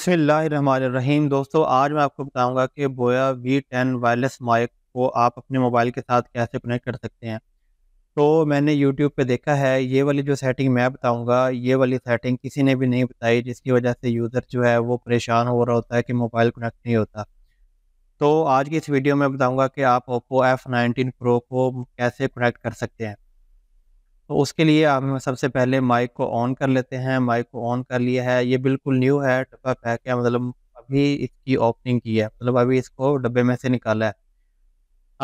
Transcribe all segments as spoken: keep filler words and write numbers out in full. बिस्मिल्लाहिर्रहमानिर्रहीम। दोस्तों, आज मैं आपको बताऊंगा कि बोया वी टेन वायरलेस माइक को आप अपने मोबाइल के साथ कैसे कनेक्ट कर सकते हैं। तो मैंने यूट्यूब पे देखा है, ये वाली जो सेटिंग मैं बताऊंगा, ये वाली सेटिंग किसी ने भी नहीं बताई, जिसकी वजह से यूज़र जो है वो परेशान हो रहा होता है कि मोबाइल कनेक्ट नहीं होता। तो आज की इस वीडियो में बताऊँगा कि आप ओप्पो एफ नाइनटीन प्रो को कैसे कनेक्ट कर सकते हैं। तो उसके लिए हम सबसे पहले माइक को ऑन कर लेते हैं। माइक को ऑन कर लिया है, ये बिल्कुल न्यू है, डब्बा पैक है, मतलब अभी इसकी ओपनिंग की है, मतलब अभी इसको डब्बे में से निकाला है।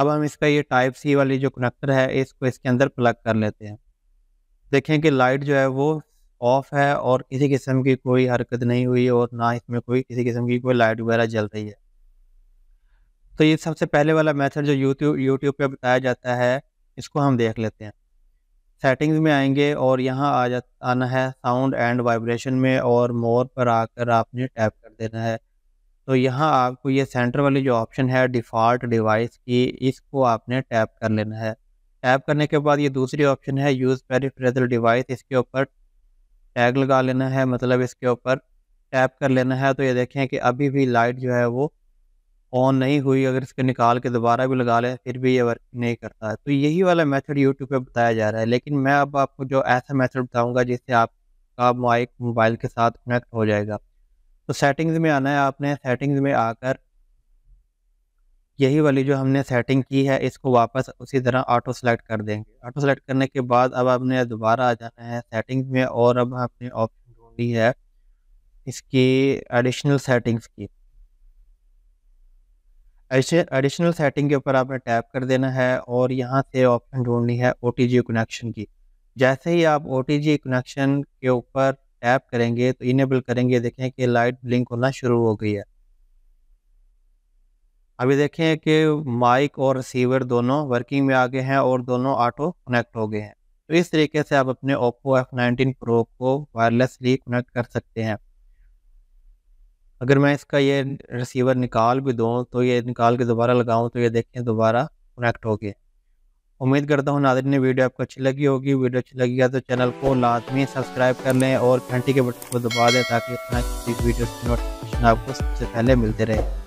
अब हम इसका ये टाइप सी वाली जो कनेक्टर है इसको इसके अंदर प्लग कर लेते हैं। देखें कि लाइट जो है वो ऑफ है और किसी किस्म की कोई हरकत नहीं हुई और ना इसमें कोई किसी किस्म की कोई लाइट वगैरह जल रही है। तो ये सबसे पहले वाला मेथड जो यूट्यूब यूट्यूब पर बताया जाता है, इसको हम देख लेते हैं। सेटिंग्स में आएंगे और यहाँ आ जा आना है साउंड एंड वाइब्रेशन में, और मोर पर आकर आपने टैप कर देना है। तो यहाँ आपको ये सेंटर वाली जो ऑप्शन है डिफ़ॉल्ट डिवाइस की, इसको आपने टैप कर लेना है। टैप करने के बाद ये दूसरी ऑप्शन है यूज़ पेरिफेरल डिवाइस, इसके ऊपर टैग लगा लेना है, मतलब इसके ऊपर टैप कर लेना है। तो ये देखें कि अभी भी लाइट जो है वो ऑन नहीं हुई। अगर इसके निकाल के दोबारा भी लगा ले फिर भी ये वर्क नहीं करता है। तो यही वाला मेथड यूट्यूब पे बताया जा रहा है, लेकिन मैं अब आपको जो ऐसा मेथड बताऊंगा जिससे आपका माइक मोबाइल के साथ कनेक्ट हो जाएगा। तो सेटिंग्स में आना है आपने। सेटिंग्स में आकर यही वाली जो हमने सेटिंग की है इसको वापस उसी तरह ऑटो सेलेक्ट कर देंगे। ऑटो सेलेक्ट करने के बाद अब आपने दोबारा आ जाना है सेटिंग्स में, और अब आपने ऑप्शन ढूंढी है इसकी एडिशनल सेटिंग्स की। एडिशनल सेटिंग के ऊपर आपने टैप कर देना है और यहाँ से ऑप्शन ढूंढनी है ओ टी जी कनेक्शन की। जैसे ही आप ओ टी जी कनेक्शन के ऊपर टैप करेंगे तो इनेबल करेंगे, देखें कि लाइट ब्लिंक होना शुरू हो गई है। अभी देखें कि माइक और रिसीवर दोनों वर्किंग में आ गए हैं और दोनों ऑटो कनेक्ट हो गए हैं। तो इस तरीके से आप अपने ओप्पो एफ नाइनटीन प्रो को वायरलेसली कनेक्ट कर सकते हैं। अगर मैं इसका ये रिसीवर निकाल भी दूँ, तो ये निकाल के दोबारा लगाऊं, तो ये देखें दोबारा कनेक्ट हो गया। उम्मीद करता हूँ नाज़रीन ने वीडियो आपको अच्छी लगी होगी। वीडियो अच्छी लगी है तो चैनल को लाजमी सब्सक्राइब कर लें और घंटी के बटन को दबा दें ताकि वीडियो की नोटिफिकेशन आपको सबसे पहले मिलते रहे।